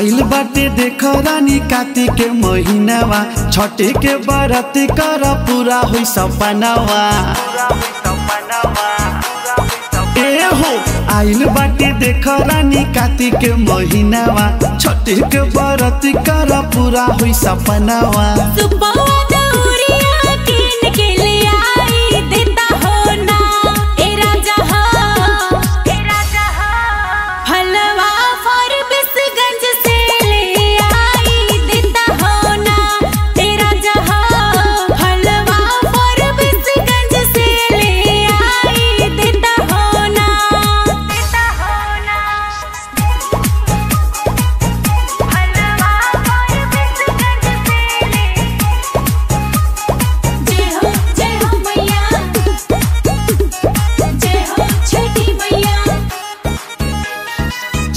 आइल बाटे देख रानी कार्तिक के महीनावा, छठे के बरत कर पूरा हुई सपनावा। ए हो आइल बाटे देख रानी कार्तिक के महीनावा, छठे के बरत कर पूरा हुई सपनावा।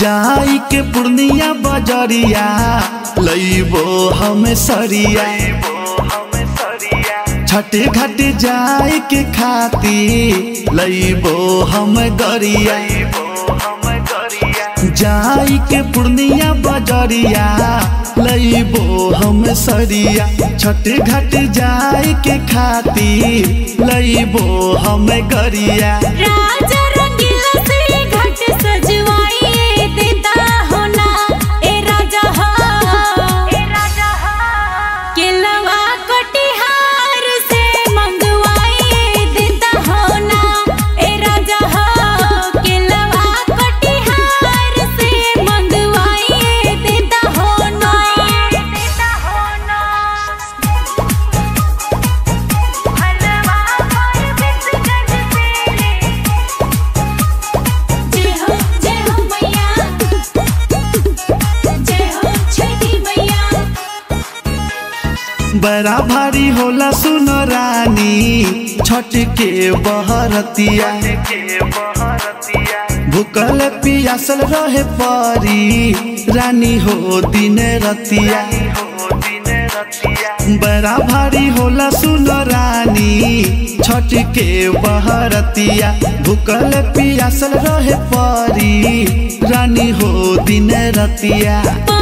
जाई के पूर्णिया बजरिया लइबो हम सरिया, छठे घाटे जाए के खाती लइबो हम गरिया। जाई के पूर्णिया बजरिया लइबो हम सरिया, छठे घाटे जाए के खाती लइबो हम गरिया। बड़ा भारी होला सुन रानी छठ के बहरतिया, भूखल पियासल रहे परी रानी हो दिन रतिया। बड़ा भारी होला सुन रानी छठ के बहरतिया, भूखल पियासल रहे परी रानी हो दिन रतिया।